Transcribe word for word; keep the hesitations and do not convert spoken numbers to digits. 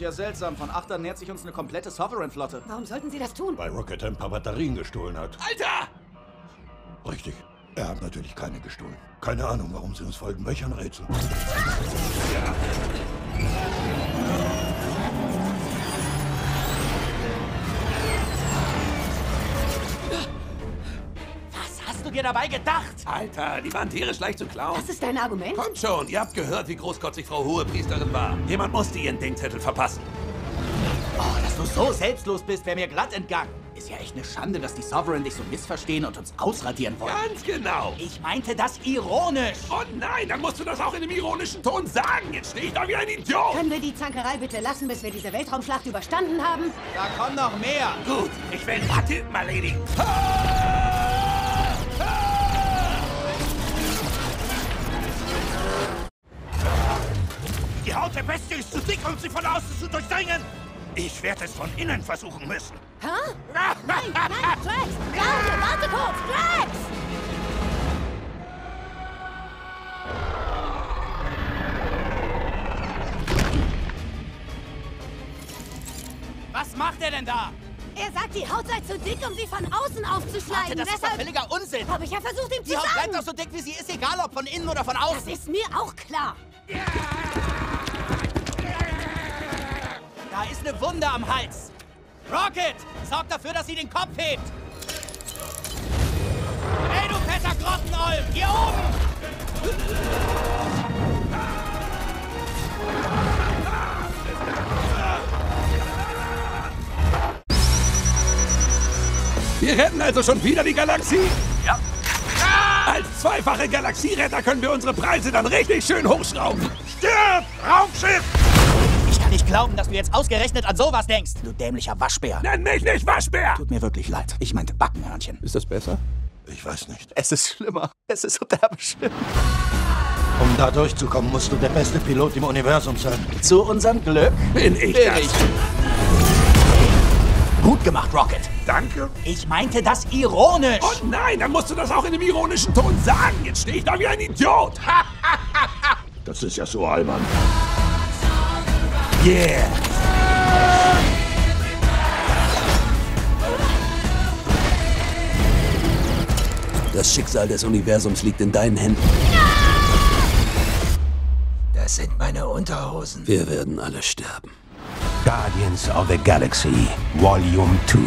Ist ja seltsam. Von Achter nähert sich uns eine komplette Sovereign-Flotte. Warum sollten Sie das tun? Weil Rocket ein paar Batterien gestohlen hat. Alter! Richtig. Er hat natürlich keine gestohlen. Keine Ahnung, warum sie uns folgen. Welchen Rätsel? Ah! Ja. Was hast du dir dabei gedacht? Alter, die waren tierisch leicht zu klauen. Das ist dein Argument? Kommt schon, ihr habt gehört, wie großkotzig Frau Hohepriesterin war. Jemand musste ihren Denkzettel verpassen. Oh, dass du so selbstlos bist, wäre mir glatt entgangen. Ist ja echt eine Schande, dass die Sovereign dich so missverstehen und uns ausradieren wollen. Ganz genau. Ich meinte das ironisch. Oh nein, dann musst du das auch in einem ironischen Ton sagen. Jetzt stehe ich da wie ein Idiot. Können wir die Zankerei bitte lassen, bis wir diese Weltraumschlacht überstanden haben? Da kommt noch mehr. Gut, ich will ein paar Typen erledigen. Ah! Ah! Die Haut der Bestie ist zu dick, um sie von außen zu durchdringen. Ich werde es von innen versuchen müssen. Hä? Nein, nein, Drax! Warte, warte kurz! Drax! Was macht er denn da? Er sagt, die Haut sei zu dick, um sie von außen aufzuschneiden. Warte, das Deshalb ist doch völliger Unsinn. Habe ich ja versucht, ihm zu sagen. Die Haut bleibt doch so dick, wie sie ist, egal ob von innen oder von außen. Das ist mir auch klar. Yeah. Da ist eine Wunde am Hals. Rocket, sorg dafür, dass sie den Kopf hebt. Hey, du Peter Grottenolm, hier oben! Wir retten also schon wieder die Galaxie? Ja. Als zweifache Galaxieretter können wir unsere Preise dann richtig schön hochschrauben. Stirb, Raumschiff! Ich glaube, dass du jetzt ausgerechnet an sowas denkst. Du dämlicher Waschbär. Nenn mich nicht Waschbär! Tut mir wirklich leid. Ich meinte Backenhörnchen. Ist das besser? Ich weiß nicht. Es ist schlimmer. Es ist so derbe schlimm. Um da durchzukommen, musst du der beste Pilot im Universum sein. Zu unserem Glück bin ich bin das. Ich. Gut gemacht, Rocket. Danke. Ich meinte das ironisch. Oh nein, dann musst du das auch in einem ironischen Ton sagen. Jetzt stehe ich da wie ein Idiot. Das ist ja so albern. Yeah! Das Schicksal des Universums liegt in deinen Händen. Das sind meine Unterhosen. Wir werden alle sterben. Guardians of the Galaxy, Volume two.